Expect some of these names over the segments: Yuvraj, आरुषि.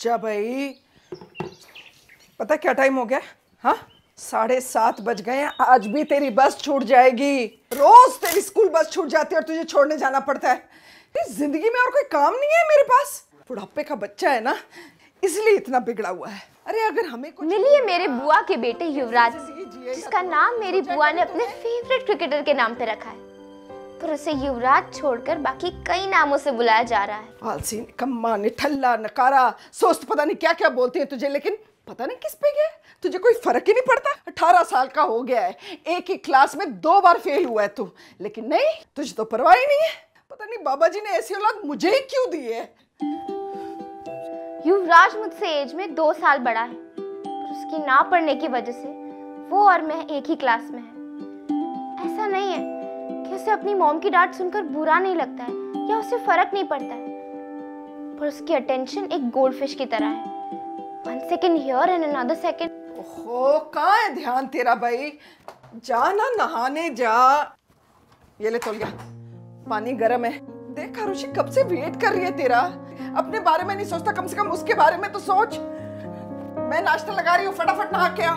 जा भाई, पता क्या टाइम हो गया? हाँ 7:30 बज गए हैं। आज भी तेरी बस छूट जाएगी। रोज तेरी स्कूल बस छूट जाती है और तुझे छोड़ने जाना पड़ता है। तेरी जिंदगी में और कोई काम नहीं है मेरे पास। बुढ़ापे का बच्चा है ना, इसलिए इतना बिगड़ा हुआ है। अरे अगर हमें कुछ मिलिए मेरे बुआ के बेटे युवराज, जिसका नाम मेरी बुआ ने अपने फेवरेट क्रिकेटर के नाम पे रखा है, पर उसे युवराज छोड़कर बाकी कई नामों से बुलाया जा रहा है। आलसी, निकम्मा, निठल्ला, नकारा, सोच पता नहीं क्या क्या बोलती है तुझे, लेकिन पता नहीं किस पे गया। तुझे कोई फर्क ही नहीं पड़ता। 18 साल का हो गया है, एक ही क्लास में 2 बार फेल हुआ है तू, लेकिन नहीं, तुझे तो परवाह ही नहीं है। पता नहीं बाबा जी ने ऐसी औलाद मुझे ही क्यों दी है। युवराज मुझसे एज में 2 साल बड़ा है, पर उसकी ना पढ़ने की वजह से वो और मैं एक ही क्लास में है। ऐसा नहीं है कि उसे अपनी मॉम की डांट सुनकर बुरा नहीं लगता है या उसे फर्क नहीं पड़ता है, पर उसकी अटेंशन एक गोल्डफिश की तरह है। 1 second here and another second. ओहो, कहाँ है ध्यान तेरा भाई? जा ना नहाने जा। ये ले तौलिया, पानी गर्म है। देख आरुषि कब से वेट कर रही है तेरा। अपने बारे में नहीं सोचता, कम से कम उसके बारे में तो सोच। मैं नाश्ता लगा रही हूँ, फटाफट नहा के आ।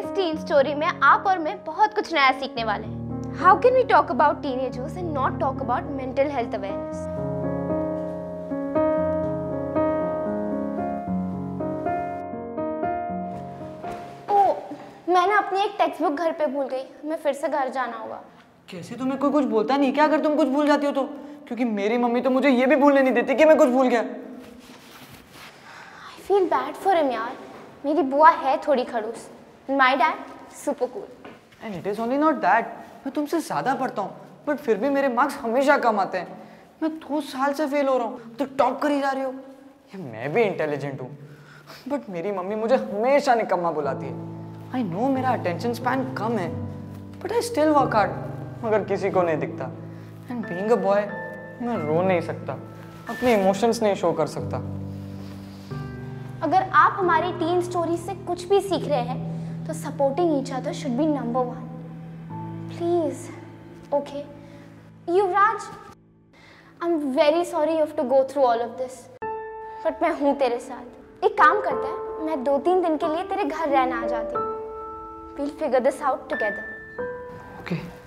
इस टीन स्टोरी में आप और मैं बहुत कुछ नया सीखने वाले हैं। How can we talk about teenagers and not talk about mental health awareness? Oh, मैंने अपनी एक टेक्स्टबुक घर पे भूल गई। हमें फिर से घर जाना होगा। कैसे, तुम्हें कोई कुछ बोलता नहीं क्या अगर तुम कुछ भूल जाती हो तो? क्योंकि मेरी मम्मी तो मुझे ये भी भूलने नहीं देती कि मैं कुछ भूल गया। I feel bad for him यार। मेरी बुआ है थोड़ी खड़ूस। My dad super cool. And it is only not that. मैं तुमसे ज़्यादा पढ़ता हूँ, बट फिर भी मेरे मार्क्स हमेशा कम आते हैं। मैं 2 साल से फेल हो रहा हूँ, तो टॉप कर ही जा रही हो। ये मैं भी इंटेलिजेंट हूँ, बट मेरी मम्मी मुझे हमेशा निकम्मा बुलाती है। आई नो मेरा अटेंशन स्पैन कम है, but I still work hard, मगर किसी को नहीं दिखता। एंड बीइंग अ बॉय, मैं रो नहीं सकता, अपने इमोशंस नहीं शो कर सकता। अगर आप हमारी टीन स्टोरी से कुछ भी सीख रहे हैं तो supporting each other should be number 1। Please, okay. Yuvraj, I'm very sorry you have to go through all of this. But मैं हूँ तेरे साथ। एक काम करते हैं, मैं 2-3 दिन के लिए तेरे घर रहना आ जाती हूँ। We'll figure this out together. Okay.